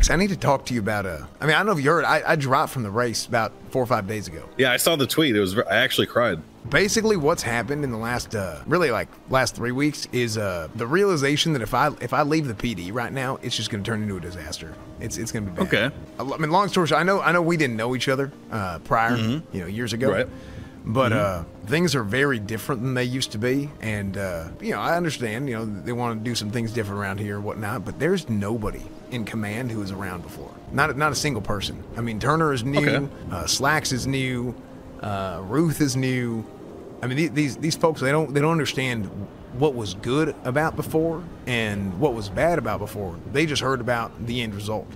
Max, I need to talk to you about, I mean, I don't know if you heard, I dropped from the race about 4 or 5 days ago. Yeah, I saw the tweet. It was, I actually cried. Basically what's happened in the last, really like last 3 weeks is, the realization that if I leave the PD right now, it's just going to turn into a disaster. It's going to be bad. Okay. I mean, long story short, I know we didn't know each other, prior, you know, years ago. Right. But things are very different than they used to be, and you know, I understand, you know, they want to do some things different around here and whatnot, but there's nobody in command who was around before. Not a single person. I mean, Turner is new, okay. Slacks is new, Ruth is new. I mean, these folks, they don't understand what was good about before and what was bad about before. They just heard about the end result,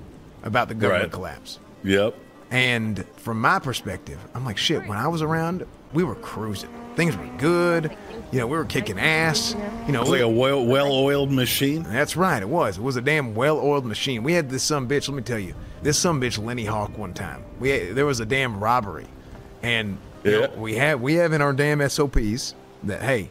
about the government collapse. Yep. And from my perspective, I'm like, shit, when I was around, we were cruising. Things were good. You know, we were kicking ass. You know, it was like a well-oiled machine. That's right, it was. It was a damn well-oiled machine. We had this sumbitch, let me tell you, this sumbitch Lenny Hawk one time. There was a damn robbery. And you know, we have in our damn SOPs that, hey,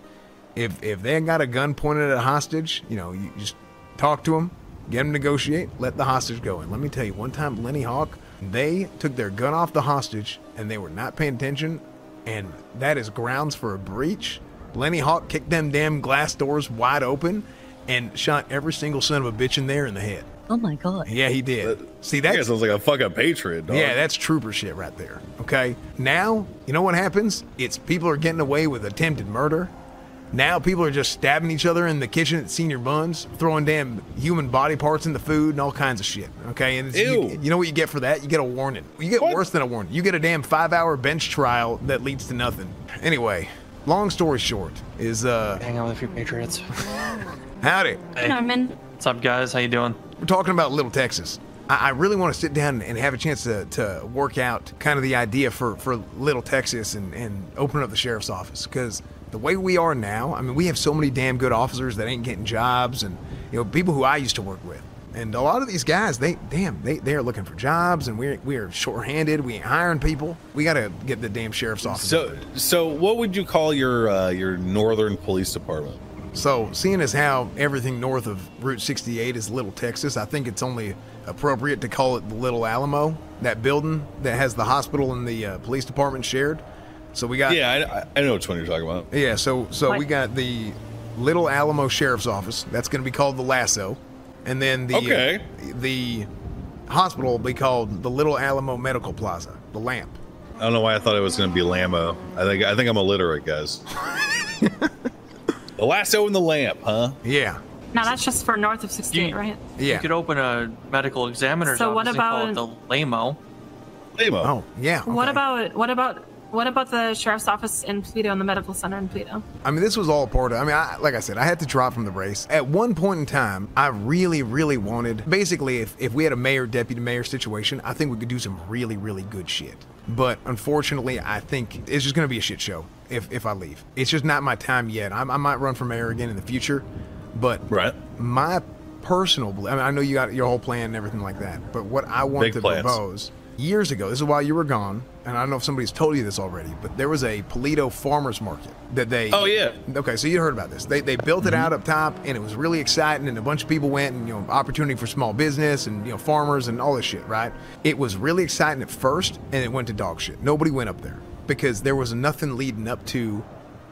if they got a gun pointed at a hostage, you know, you just talk to them, get them to negotiate, let the hostage go. And let me tell you, one time Lenny Hawk, they took their gun off the hostage, and they were not paying attention, and that is grounds for a breach. Lenny Hawk kicked them damn glass doors wide open and shot every single son of a bitch in there in the head. Oh, my God. Yeah, he did. See, that sounds like a fucking patriot, dog. Yeah, that's trooper shit right there, okay? Now, you know what happens? It's people are getting away with attempted murder. Now people are just stabbing each other in the kitchen at Senior Buns, throwing damn human body parts in the food and all kinds of shit, okay? And it's, you know what you get for that? You get a warning. You get worse than a warning. You get a damn 5-hour bench trial that leads to nothing. Anyway, long story short is, hang on with your patriots. Howdy. Hey. What's up, guys? How you doing? We're talking about Little Texas. I really want to sit down and have a chance to work out kind of the idea for Little Texas and open up the sheriff's office, because the way we are now, I mean, we have so many damn good officers that ain't getting jobs, and, you know, people who I used to work with. And a lot of these guys, they are looking for jobs, and we are short-handed. We ain't hiring people. We got to get the damn sheriff's office. So what would you call your northern police department? So, seeing as how everything north of Route 68 is Little Texas, I think it's only appropriate to call it the Little Alamo, that building that has the hospital and the police department shared. So we got... Yeah, I know which one you're talking about. Yeah, so we got the Little Alamo Sheriff's Office. That's going to be called the Lasso. And then the hospital will be called the Little Alamo Medical Plaza, the Lamp. I don't know why I thought it was going to be Lamo. I think I'm illiterate, guys. The Lasso and the Lamp, huh? Yeah. Now that's just for north of 68, right? Yeah. You could open a medical examiner's office and call it the Lamo. Lamo. Oh, yeah. Okay. What about the sheriff's office in Pulido and the medical center in Pulido? I mean, this was all part of, I mean, like I said, I had to drop from the race. At one point in time, I really, really wanted, basically, if we had a mayor, deputy mayor situation, I think we could do some really, really good shit. But unfortunately, I think it's just going to be a shit show if I leave. It's just not my time yet. I might run for mayor again in the future, but my personal, I mean, I know you got your whole plan and everything like that, but what I want to propose... Years ago, this is while you were gone, and I don't know if somebody's told you this already, but there was a Polito farmers market that they... Oh, yeah. Okay, so you heard about this. They built it out up top, and it was really exciting, and a bunch of people went, and, you know, opportunity for small business and, you know, farmers and all this shit, right? It was really exciting at first, and it went to dog shit. Nobody went up there because there was nothing leading up to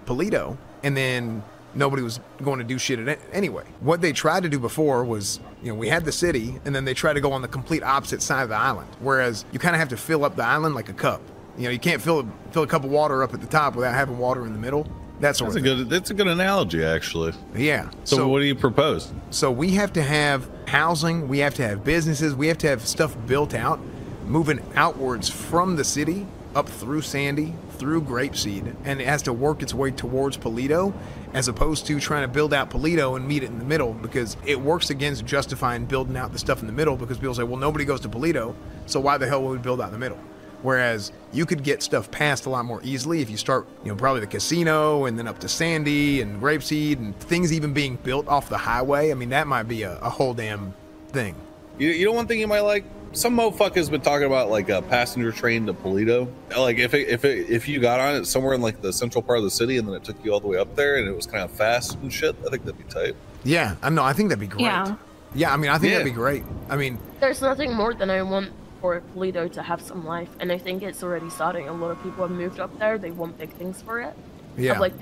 Polito, and then nobody was going to do shit at it anyway. What they tried to do before was, you know, we had the city, and then they tried to go on the complete opposite side of the island, whereas you kind of have to fill up the island like a cup. You know, you can't fill a cup of water up at the top without having water in the middle. That sort of thing. That's a good analogy, actually. Yeah. So what do you propose? So we have to have housing, we have to have businesses, we have to have stuff built out, moving outwards from the city, up through Sandy, through Grapeseed, and it has to work its way towards Pulido, as opposed to trying to build out Pulido and meet it in the middle, because it works against justifying building out the stuff in the middle, because people say, well, nobody goes to Pulido, so why the hell would we build out in the middle? Whereas you could get stuff passed a lot more easily if you start, you know, probably the casino and then up to Sandy and Grapeseed and things even being built off the highway. I mean, that might be a whole damn thing. You know, one thing you might like? Some motherfucker's been talking about, like, a passenger train to Pulido. Like, if you got on it somewhere in, like, the central part of the city, and then it took you all the way up there, and it was kind of fast and shit, I think that'd be tight. Yeah, I know. I think that'd be great. Yeah. Yeah, I mean, I think that'd be great. I mean, there's nothing more than I want for Pulido to have some life, and I think it's already starting. A lot of people have moved up there. They want big things for it. Yeah. Like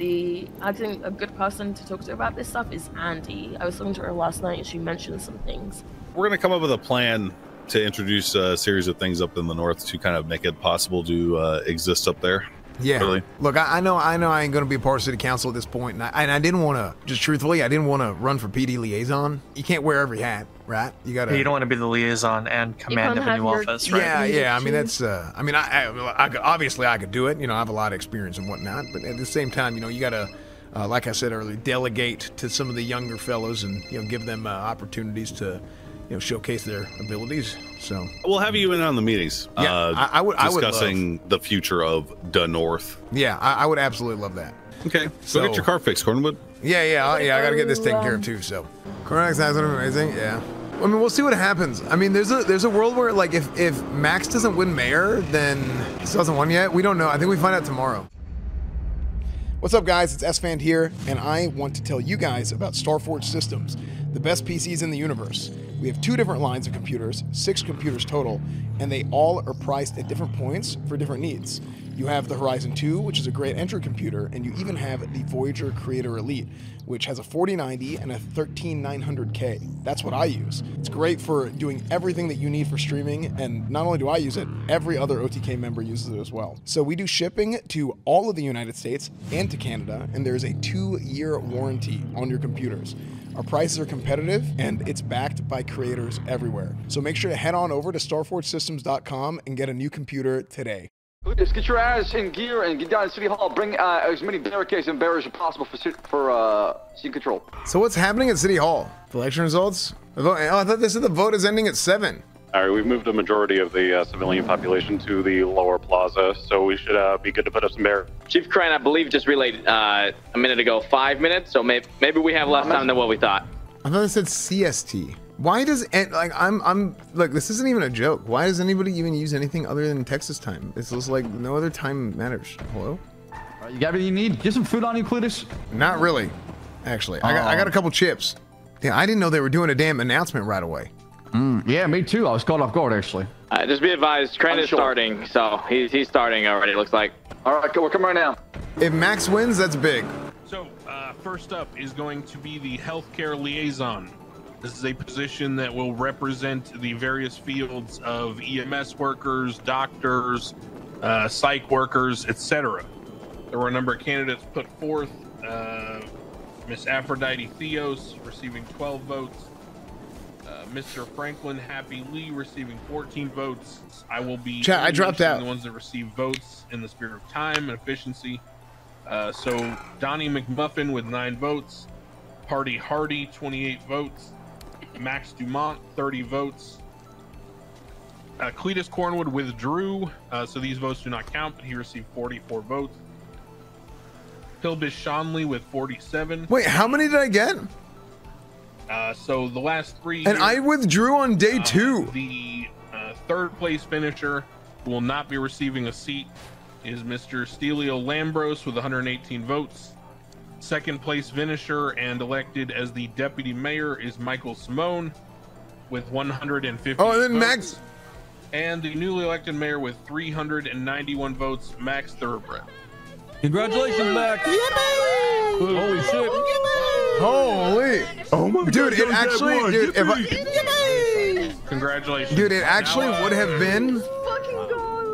I think a good person to talk to about this stuff is Andy. I was talking to her last night, and she mentioned some things. We're going to come up with a plan to introduce a series of things up in the north to kind of make it possible to exist up there. Yeah. Really. Look, I know I ain't going to be a part of city council at this point, and I didn't want to, just truthfully, I didn't want to run for PD liaison. You can't wear every hat, right? You got to. You don't want to be the liaison and command of a new office, right? Yeah, yeah. I mean, that's, I mean, I could, obviously I could do it. You know, I have a lot of experience and whatnot, but at the same time, you know, you got to, like I said earlier, delegate to some of the younger fellows and, you know, give them opportunities to, you know, showcase their abilities. So we'll have you in on the meetings. Yeah, I would love the future of the North. Yeah, I would absolutely love that. Okay, so go get your car fixed, Cornwood. Yeah. I gotta get this taken care of too. So, Cornwood's amazing. Yeah, I mean, we'll see what happens. I mean, there's a world where, like, if Max doesn't win mayor, then he still hasn't won yet. We don't know. I think we find out tomorrow. What's up, guys? It's S-Fan here, and I want to tell you guys about Starforge Systems, the best PCs in the universe. We have 2 different lines of computers, 6 computers total, and they all are priced at different points for different needs. You have the Horizon 2, which is a great entry computer, and you even have the Voyager Creator Elite, which has a 4090 and a 13900K. That's what I use. It's great for doing everything that you need for streaming, and not only do I use it, every other OTK member uses it as well. So we do shipping to all of the United States and to Canada, and there's a 2-year warranty on your computers. Our prices are competitive, and it's backed by creators everywhere. So make sure to head on over to StarForgeSystems.com and get a new computer today. Just get your ass in gear and get down to City Hall. Bring as many barricades and barriers as possible for seat control. So what's happening at City Hall? Election results? Oh, I thought this is the vote is ending at 7. All right, we've moved the majority of the civilian population to the lower plaza, so we should be good to put up some barriers. Chief Crane, I believe, just relayed a minute ago 5 minutes, so maybe we have less time than what we thought. I thought it said CST. Why does like this isn't even a joke? Why does anybody even use anything other than Texas time? It's just like no other time matters. Hello. All right, you got everything you need? Get some food on you, Cletus. Not really, actually. I got a couple chips. Yeah, I didn't know they were doing a damn announcement right away. Yeah, me too. I was caught off guard, actually. Just be advised, Trent is starting, so he's starting already, it looks like. All right, we're coming right now. If Max wins, that's big. So, first up is going to be the healthcare liaison. This is a position that will represent the various fields of EMS workers, doctors, psych workers, etc. There were a number of candidates put forth. Miss Aphrodite Theos receiving 12 votes. Mr. Franklin Happy Lee receiving 14 votes. I will be Chat, I dropped out. The ones that receive votes in the spirit of time and efficiency. So Donnie McMuffin with 9 votes, Party Hardy 28 votes, Max Dumont 30 votes. Cletus Cornwood withdrew, so these votes do not count, but he received 44 votes. Hilbis Shanley with 47. Wait, how many did I get? So the last 3 and years, I withdrew on day 2. The third place finisher who will not be receiving a seat is Mr. Stelio Lambros with 118 votes. Second place finisher and elected as the deputy mayor is Michael Simone with 150 votes. Oh, and then Max. And the newly elected mayor with 391 votes, Max Thurber. Congratulations, Max. Holy shit. Holy! Oh my dude, God, it actually, dude, if I, congratulations, dude, it actually now, would have been.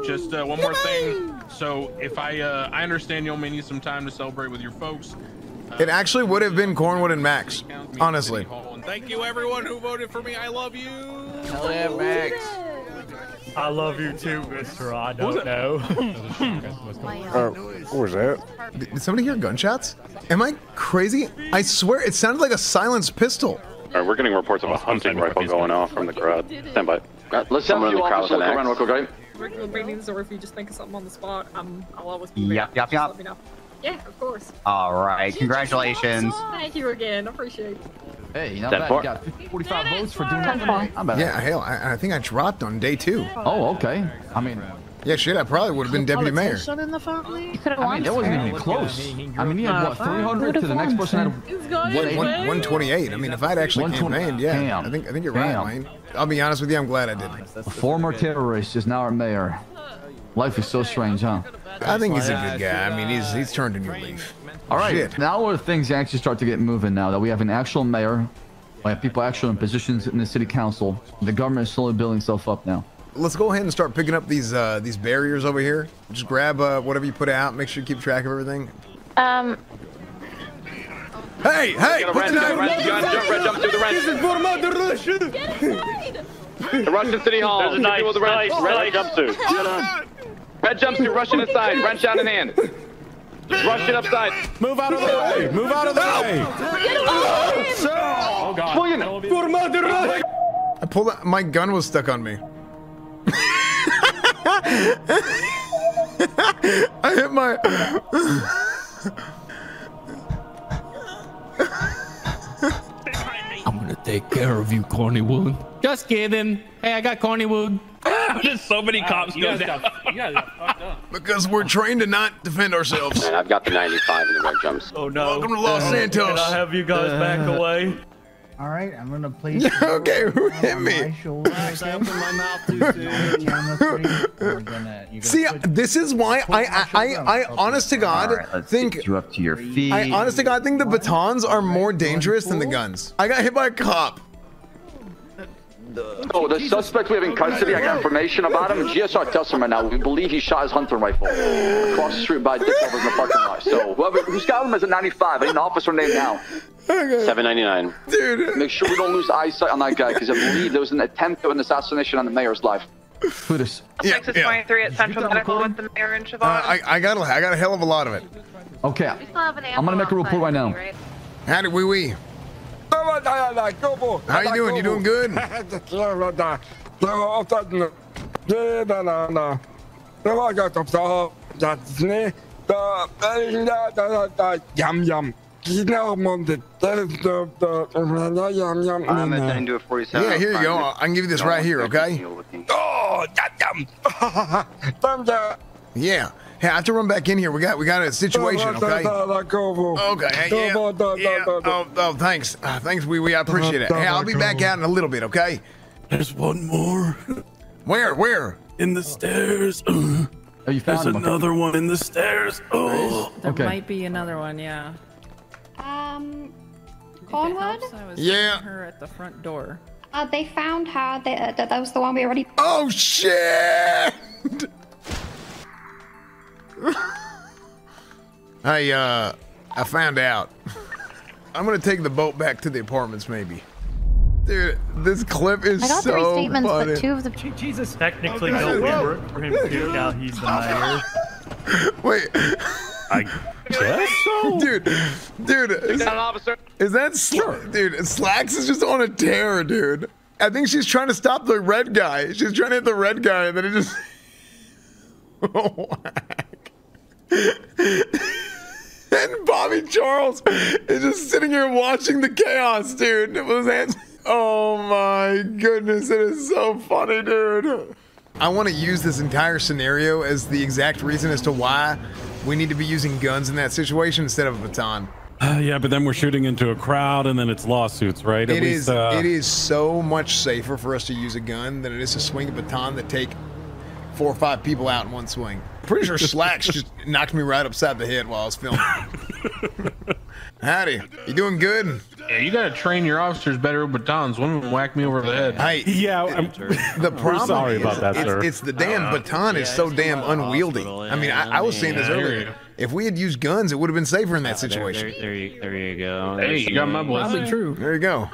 Just one more thing. So if I understand y'all may need some time to celebrate with your folks. It actually would have been Cornwood and Max, honestly. Thank you, everyone who voted for me. I love you. Hell yeah, Max. I love you too, Mr. I don't know. What was that? Did somebody hear gunshots? Am I crazy? I swear it sounded like a silenced pistol. All right, we're getting reports of a hunting rifle going off from the crowd. Stand by. Let's someone in the crowd with an axe. Regular meetings, or if you just think of something on the spot, I'll always be ready. Yep. Let me know. Yeah, of course. All right, congratulations. Thank you again. I appreciate it. Hey, not bad. You got 45 votes for doing that. Yeah, hell, I think I dropped on day 2. Oh, okay. I mean, Yeah, shit, I probably would have been deputy mayor. In the family? I mean, that wasn't even close. I mean, he had, what, 300 to the next person had 128. I mean, if I'd actually campaigned, yeah. Damn. I think you're right, Wayne. I'll be honest with you, I'm glad I didn't. A former terrorist is now our mayor. Life is so strange, huh? I think he's a good guy. I mean, he's turned a new leaf. All right, shit. Now where things actually start to get moving now that we have an actual mayor. We have people actually in positions in the city council. The government is slowly building itself up now. Let's go ahead and start picking up these barriers over here. Just grab whatever you put out. Make sure you keep track of everything. Hey! Hey! Put the Get inside! The Russian City Hall. There's a knife. With the red jumpsuit. Red jumpsuit. Russian inside. Wrench out in hand. Just rush it upside. Move out of the way. Move out of the way. Get away! Oh God! I pulled out. My gun was stuck on me. I hit my I'm gonna take care of you, Cornwood. Just kidding. Hey, I got Cornwood. There's so many cops doing that. Because we're trained to not defend ourselves. And I've got the 95 in the red jumps. Oh no. Welcome to Los Santos. Can I have you guys back away? All right, I'm gonna place. Okay, who hit me? I opened my mouth too soon. See, this is why I honest to God think you up to your feet. I honest to God think the batons are more dangerous than the guns. I got hit by a cop. Oh, the suspect we have in custody. I got information about him. GSR tells him right now. We believe he shot his hunting rifle across the street by Dick Covers in the parking lot. So whoever who's got him is a 95. I need an officer name now. Okay. 799. Dude, make sure we don't lose eyesight on that guy because I believe there was an attempt at an assassination on the mayor's life. Cletus. Yeah, 623 at Central Medical with the mayor in Siobhan. I got a hell of a lot of it. Okay. I'm gonna make a report right now. Right? Howdy, wee. How you doing? You doing good? I'm at 9247. Yeah, here you go. I can give you this right here, okay? Oh, yeah. Hey, I have to run back in here. We got a situation, okay? Okay. Hey, yeah. Oh, thanks. Thanks, Wee-Wee. I appreciate it. Hey, I'll be back out in a little bit, okay? There's one more. Where? In the stairs. Oh, you found another one in the stairs. Oh, there might be another one, yeah. Cornwood? Yeah. Her at the front door. They found her. That was the one we already. Oh shit! Hey, I found out. I'm gonna take the boat back to the apartments, maymaybe. Dude, this clip is so funny. I got three statements, but two of them. Jesus. Technically, don't work for him too. Now he's the mayor. Wait. So. Dude. Is that Slacks? Dude, Slacks is just on a tear, dude. I think she's trying to stop the red guy. She's trying to hit the red guy, and then it just. And Bobby Charles is just sitting here watching the chaos, dude. It was oh my goodness, it is so funny, dude. I want to use this entire scenario as the exact reason as to why we need to be using guns in that situation instead of a baton. Yeah, but then we're shooting into a crowd, and then it's lawsuits, right? It is so much safer for us to use a gun than it is to swing a baton that take 4 or 5 people out in one swing. Pretty sure Slacks just knocked me right upside the head while I was filming. Howdy, you doing good? Yeah, you gotta train your officers better with batons. One of them whacked me over the head. Hey, yeah, the problem we're sorry is, about that, sir. It's the damn baton is so damn unwieldy. Yeah, I mean, I was saying this earlier. If we had used guns, it would have been safer in that situation. There you go. Hey, you got my blessing. True. There you go.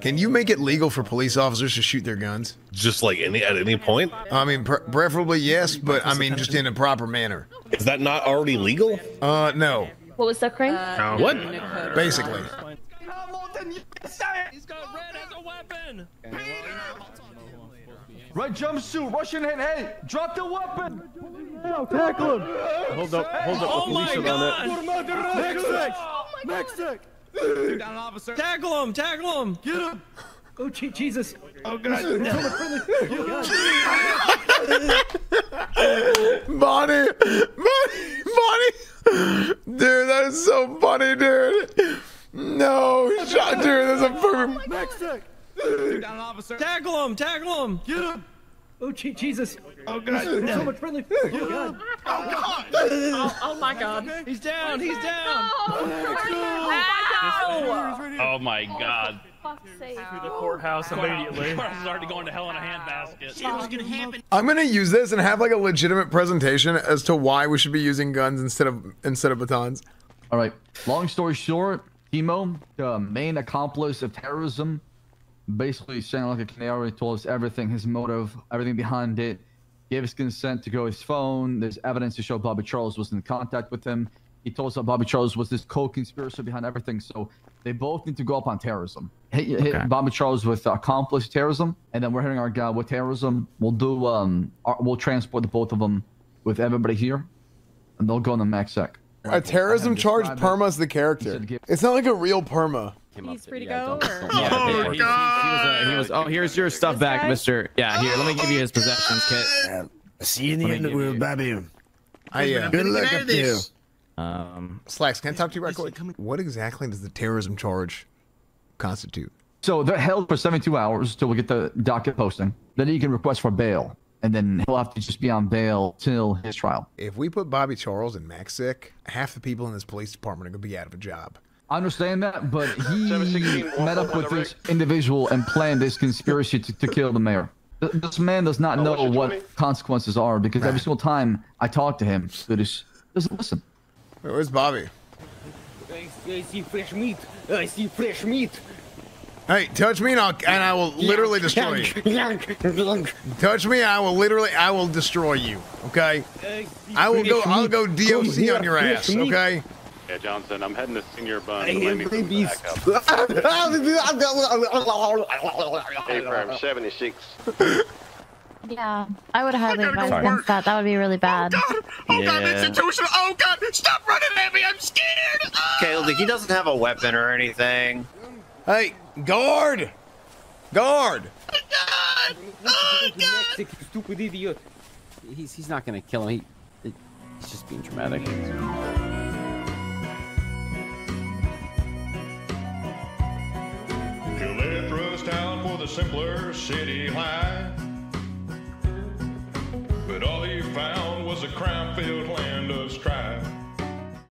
Can you make it legal for police officers to shoot their guns? Just like at any point? I mean, preferably yes, but I mean, just in a proper manner. Is that not already legal? No. What was that, Crane? What? Basically. He's got red as a weapon. Red jumpsuit, Russian hand. Hey, drop the weapon. Tackle him. Hold up. Oh my God. Mexico. Tackle him! Get him! Oh, Jesus! Oh, God! Oh, Jesus. Oh, God. There's so much friendly. Oh, God. Oh, God. Oh, my God. He's down. He's down. Oh, my God. Through the courthouse immediately. The courthouse is already going to hell in a handbasket. Shit was gonna happen. I'm gonna use this and have like a legitimate presentation as to why we should be using guns instead of batons. All right. Long story short, Timo, the main accomplice of terrorism, basically sounded like a canary. Told us everything, his motive, everything behind it. Gave us consent to go his phone. There's evidence to show Bobby Charles was in contact with him. He told us that Bobby Charles was this co-conspirator behind everything. So they both need to go up on terrorism. Hit Bobby Charles with accomplice terrorism, and then we're hitting our guy with terrorism. We'll do we'll transport the both of them with everybody here, and they'll go on the max sec. A terrorism charge permas the character. It's not like a real perma. He's free to go. Oh, God. He was. Oh, here's your stuff back, Mr. Yeah, here. Let me give you his possessions kit. See you in the end of the world, Bobby. Good luck up to you. Slacks, can I talk to you right quick? What exactly does the terrorism charge constitute? So they're held for 72 hours till we get the docket posting. Then he can request for bail, and then he'll have to just be on bail till his trial. If we put Bobby Charles in max sec, half the people in this police department are gonna be out of a job. I understand that, but he met up with this individual and planned this conspiracy to kill the mayor. This man does not know what consequences are, because every single time I talk to him, he just doesn't listen. Wait, where's Bobby? I see fresh meat. I see fresh meat. Hey, touch me and I will literally destroy you. Touch me and I will destroy you. Okay? I'll go DOC on your ass. Okay? Yeah, Johnson, I'm heading to senior bun. Abraham 76. Yeah, I would highly advise against that. That would be really bad. Oh, God! Oh, yeah. God, institution! Oh, God! Stop running at me! I'm scared! Oh. Caleb, he doesn't have a weapon or anything. Hey, guard! Guard! Oh, God! Oh, God! You stupid idiot. He's not gonna kill him. He's just being dramatic. Caleb's town for the simpler city high. But all he found was a crime-filled land of